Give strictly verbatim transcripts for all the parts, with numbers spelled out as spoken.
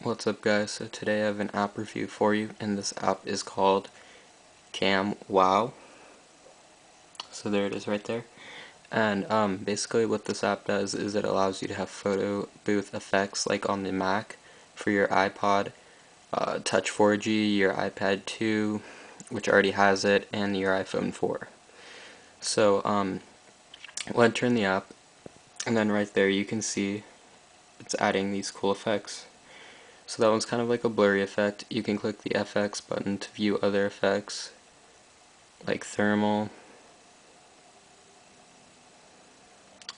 What's up, guys? So today I have an app review for you, and this app is called CamWow. So there it is right there. And um, basically what this app does is it allows you to have photo booth effects like on the Mac for your iPod, uh, Touch four G, your iPad two, which already has it, and your iPhone four. So um, we'll enter in the app, and then right there you can see it's adding these cool effects. So that one's kind of like a blurry effect. You can click the F X button to view other effects, like thermal,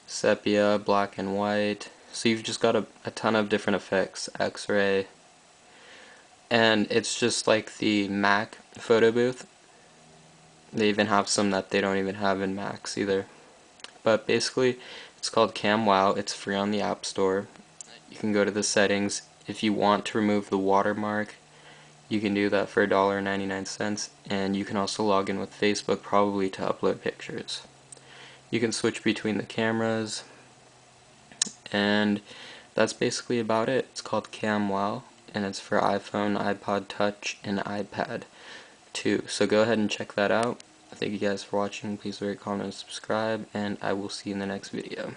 sepia, black and white. So you've just got a, a ton of different effects, X-ray, and it's just like the Mac photo booth. They even have some that they don't even have in Macs either. But basically, it's called CamWow. It's free on the App Store. You can go to the settings. If you want to remove the watermark, you can do that for a dollar ninety-nine, and you can also log in with Facebook probably to upload pictures. You can switch between the cameras, and that's basically about it. It's called CamWow, and it's for iPhone, iPod Touch, and iPad two. So go ahead and check that out. Thank you guys for watching. Please rate, comment, and subscribe, and I will see you in the next video.